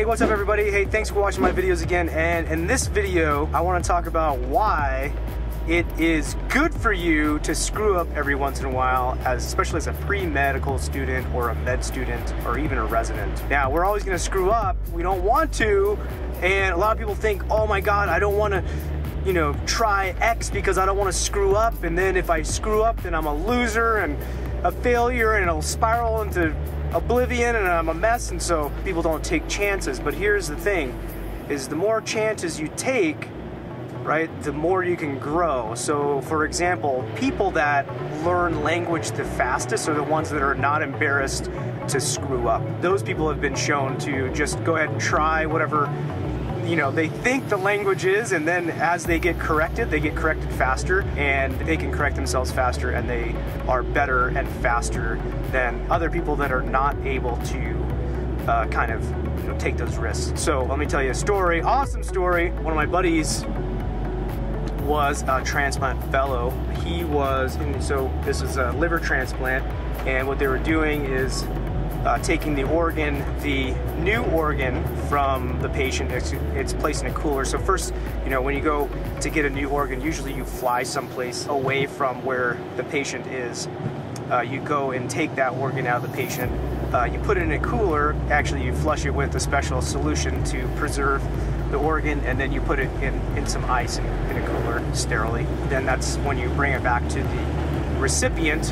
Hey, what's up everybody? Hey, thanks for watching my videos again. And in this video, I want to talk about why it is good for you to screw up every once in a while, especially as a pre-medical student or a med student or even a resident. Now, we're always going to screw up. We don't want to. And a lot of people think, oh my God, I don't want to, you know, try X because I don't want to screw up. And then if I screw up, then I'm a loser and a failure and it'll spiral into oblivion and I'm a mess, and so people don't take chances. But here's the thing, is the more chances you take, right, the more you can grow. So for example, people that learn language the fastest are the ones that are not embarrassed to screw up. Those people have been shown to just go ahead and try whatever, you know, they think the language is, and then as they get corrected faster, and they can correct themselves faster, and they are better and faster than other people that are not able to kind of, you know, take those risks. So let me tell you a story, awesome story. One of my buddies was a transplant fellow. He was, so this is a liver transplant, and what they were doing is taking the organ, the new organ from the patient, it's placed in a cooler. So first, you know, when you go to get a new organ, usually you fly someplace away from where the patient is. You go and take that organ out of the patient. You put it in a cooler. Actually, you flush it with a special solution to preserve the organ, and then you put it in some ice in a cooler sterilely. Then that's when you bring it back to the recipient.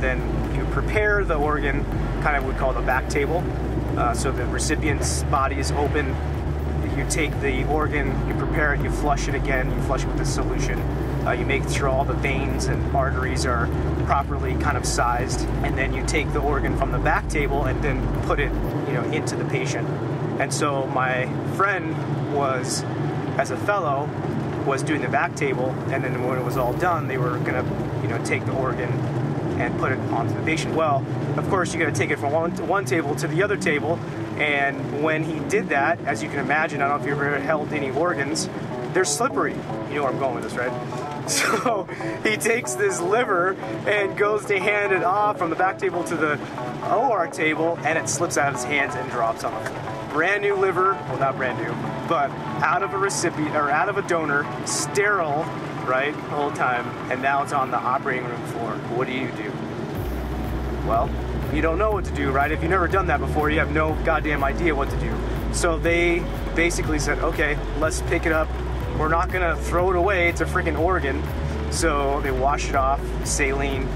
Then you prepare the organ, kind of what we call the back table. So the recipient's body is open, you take the organ, you prepare it, you flush it again, you flush it with the solution, you make sure all the veins and arteries are properly kind of sized, and then you take the organ from the back table and then put it, you know, into the patient. And so my friend was, as a fellow, was doing the back table, and then when it was all done, they were gonna, you know, take the organ and put it onto the patient. Well, of course, you gotta take it from one table to the other table, and when he did that, as you can imagine, I don't know if you've ever held any organs, they're slippery. You know where I'm going with this, right? So he takes this liver and goes to hand it off from the back table to the OR table, and it slips out of his hands and drops on him. Brand new liver, well, not brand new, but out of a recipient, or out of a donor, sterile, right, the whole time, and now it's on the operating room floor. What do? Well, you don't know what to do, right? If you've never done that before, you have no goddamn idea what to do. So they basically said, okay, let's pick it up. We're not gonna throw it away, it's a freaking organ. So they wash it off, saline,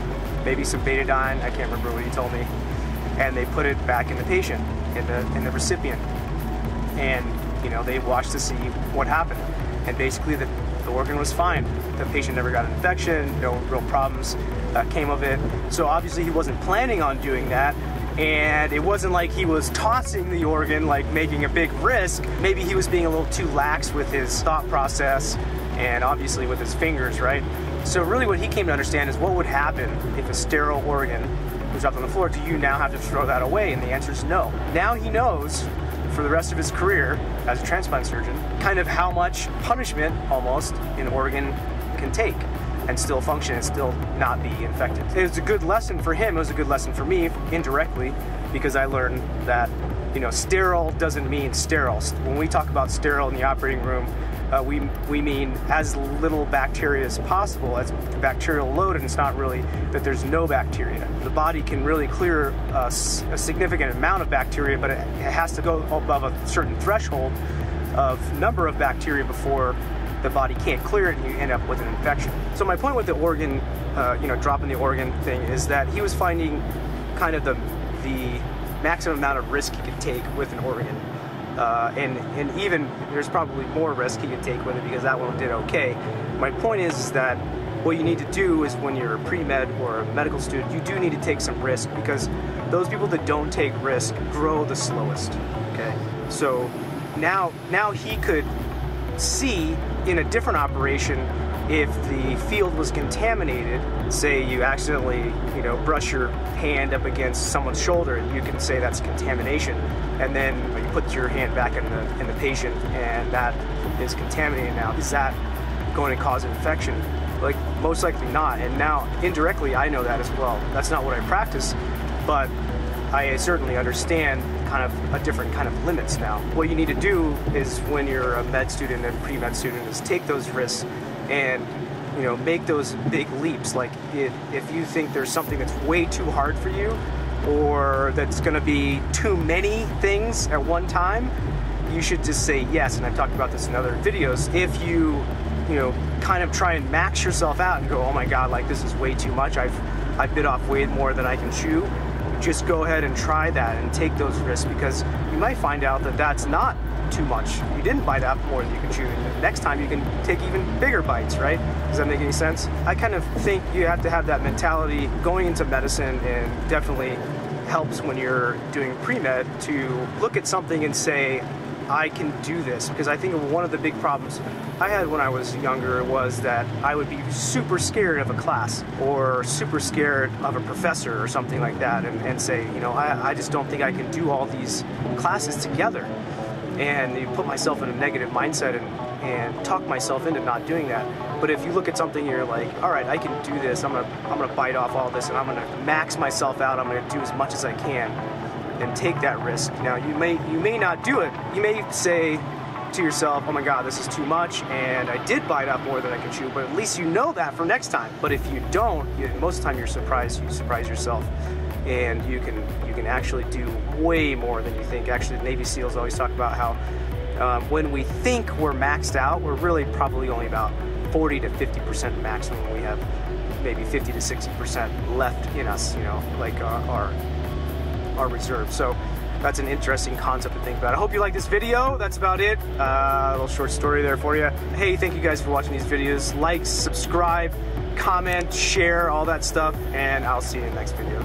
maybe some betadine, I can't remember what he told me, and they put it back in the patient, in the recipient. And, you know, they watched to see what happened. And basically the organ was fine. The patient never got an infection, no real problems came of it. So obviously he wasn't planning on doing that, and it wasn't like he was tossing the organ, like making a big risk. Maybe he was being a little too lax with his thought process and obviously with his fingers, right? So really what he came to understand is what would happen if a sterile organ was dropped on the floor. Do you now have to throw that away? And the answer is no. Now he knows for the rest of his career as a transplant surgeon, kind of how much punishment almost an organ can take and still function and still not be infected. It was a good lesson for him, it was a good lesson for me indirectly, because I learned that, you know, sterile doesn't mean sterile. When we talk about sterile in the operating room, we mean as little bacteria as possible, as bacterial load, and it's not really that there's no bacteria. The body can really clear a significant amount of bacteria, but it has to go above a certain threshold of number of bacteria before the body can't clear it and you end up with an infection. So my point with the organ, you know, dropping the organ thing, is that he was finding kind of the maximum amount of risk he could take with an organ. And even there's probably more risk he could take with it, because that one did okay. My point is that what you need to do is when you're a pre-med or a medical student, you do need to take some risk, because those people that don't take risk grow the slowest, okay? So now he could see in a different operation if the field was contaminated. Say you accidentally, you know, brush your hand up against someone's shoulder, you can say that's contamination, and then you put your hand back in the patient and that is contaminated now. Is that going to cause infection? Like, most likely not. And now indirectly I know that as well. That's not what I practice, but I certainly understand a different kind of limits now. What you need to do is, when you're a med student and pre-med student, is take those risks and, you know, make those big leaps. Like if you think there's something that's way too hard for you, or that's going to be too many things at one time, you should just say yes. And I've talked about this in other videos. If you know, kind of try and max yourself out and go, oh my God, like this is way too much. I bit off way more than I can chew. Just go ahead and try that and take those risks, because you might find out that that's not too much. You didn't bite off more than you can chew, and next time you can take even bigger bites, right? Does that make any sense? I kind of think you have to have that mentality going into medicine, and definitely helps when you're doing pre-med to look at something and say, I can do this. Because I think one of the big problems I had when I was younger was that I would be super scared of a class or super scared of a professor or something like that, and say, you know, I just don't think I can do all these classes together. And you put myself in a negative mindset and talk myself into not doing that. But if you look at something, you're like, all right, I can do this. I'm gonna bite off all this, and I'm gonna max myself out. I'm gonna do as much as I can, and take that risk. Now, you may not do it. You may say to yourself, oh my God, this is too much, and I did bite off more than I can chew, but at least you know that for next time. But if you don't, most of the time you're surprised, you surprise yourself, and you can actually do way more than you think. Actually, Navy SEALs always talk about how when we think we're maxed out, we're really probably only about 40 to 50% maximum. We have maybe 50 to 60% left in us, you know, like our reserve. So that's an interesting concept to think about. I hope you like this video. That's about it. A little short story there for you. Hey, thank you guys for watching these videos. Like, subscribe, comment, share, all that stuff, and I'll see you in the next video.